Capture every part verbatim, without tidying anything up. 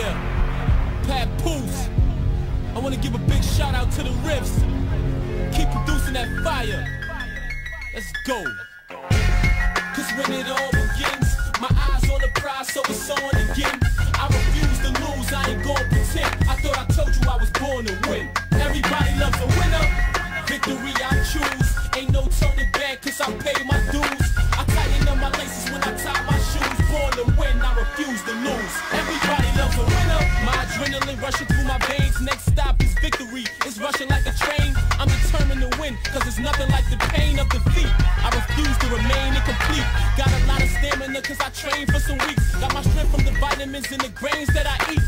Yeah, Papoose. I wanna give a big shout out to the riffs. Keep producing that fire. Let's go. Cause when it all begins, my eyes on the prize, so it's on again. I refuse to lose, I ain't gonna pretend. I thought I told you I was born to win. Everybody loves a winner. Victory I choose. Ain't no turning back, cause I pay my dues. I tighten up my laces when I tie my shoes. Born to win, I refuse to lose. Everybody loves a winner. My adrenaline rushing through my veins. Next stop is victory. It's rushing like a train. I'm determined to win, cause it's nothing like the pain of defeat. I refuse to remain incomplete. Got a lot of stamina, cause I trained for some weeks. Got my strength from the vitamins and the grains that I eat.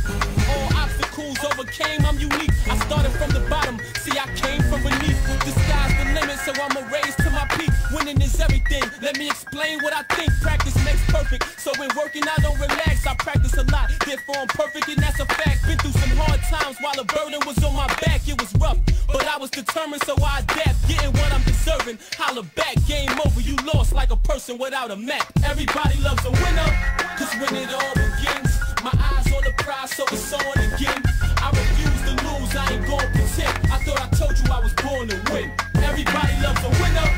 All obstacles overcame, I'm unique. I started from the bottom, see I came from beneath. The sky's the limit, so I'ma raise to my peak. Winning is everything, let me explain what I think. Practice makes perfect, so in working I don't relax. I practice a lot, therefore I'm perfect, and that's a fact. Been through some hard times while a burden was on my back. It was rough, but I was determined, so I adapt. Getting what I'm deserving, holla back. Game over, you lost like a person without a map. Everybody loves a winner, cause when it all begins, my eyes on the prize, so it's on again. I refuse to lose, I ain't gonna pretend. I thought I told you I was born to win. Everybody loves a winner.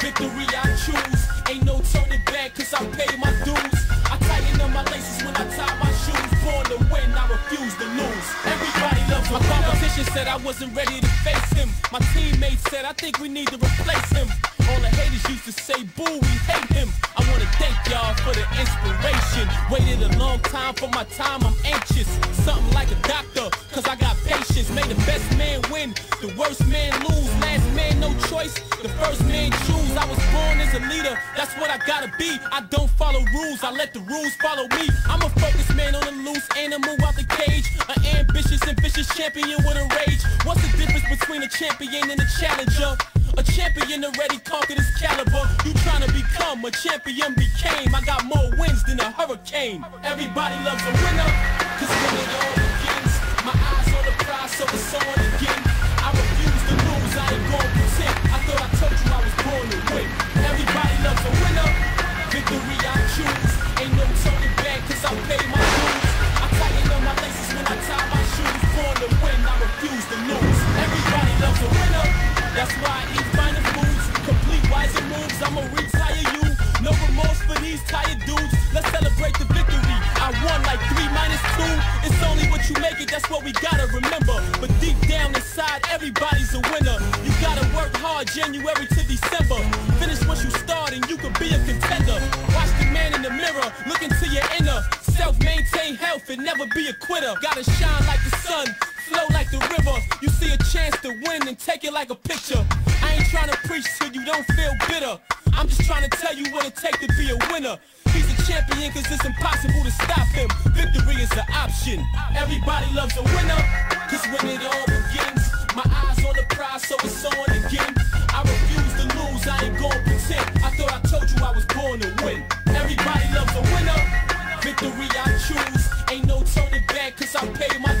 Victory I choose. Ain't no turning back, cause I pay my dues. I tighten up my laces when I tie my shoes. Born to win, I refuse to lose. Everybody loves a winner. My competition said I wasn't ready to face him. My teammates said I think we need to replace him. All the haters used to say, boo, we hate him. I wanna thank y'all for the inspiration. Waited a long time for my time, I'm anxious. Something like a doctor, cause I got patience. Made the best man win, the worst man lose. Last man, no choice, the first man choose. I was born as a leader, that's what I gotta be. I don't follow rules, I let the rules follow me. I'm a focused man on a loose animal out the cage. An ambitious and vicious champion with a rage. What's the difference between a champion and a challenger? A champion already conquered his caliber. You tryna become a champion became. I got more wins than a hurricane. Everybody loves a winner, cause when it all begins, my eyes on the prize, so it's on again. I refuse to lose, I ain't gonna pretend. I thought I told you I was born to win. Everybody loves a winner. Victory I choose. Ain't no turning back, cause I pay my dues. I tighten up my laces when I tie my shoes. Born to win, I refuse to lose. Everybody loves a winner. That's why I eat finer foods, complete wiser moves. I'ma retire you, no remorse for these tired dudes. Let's celebrate the victory. I won like three minus two. It's only what you make it, that's what we gotta remember. But deep down inside, everybody's a winner. You gotta work hard January to December. Finish what you start and you could be a contender. Watch the man in the mirror, look into your inner. Self-maintain health and never be a quitter. Gotta shine like the sun, flow like the river. You see a chance to win and take it like a picture. I ain't trying to preach so you don't feel bitter. I'm just trying to tell you what it takes to be a winner. He's a champion cause it's impossible to stop him. Victory is an option. Everybody loves a winner, cause when it all begins, my eyes on the prize, so it's on again. I refuse to lose, I ain't gonna pretend. I thought I told you I was born to win. Everybody loves a winner. Victory I choose. Ain't no turning back, cause I pay my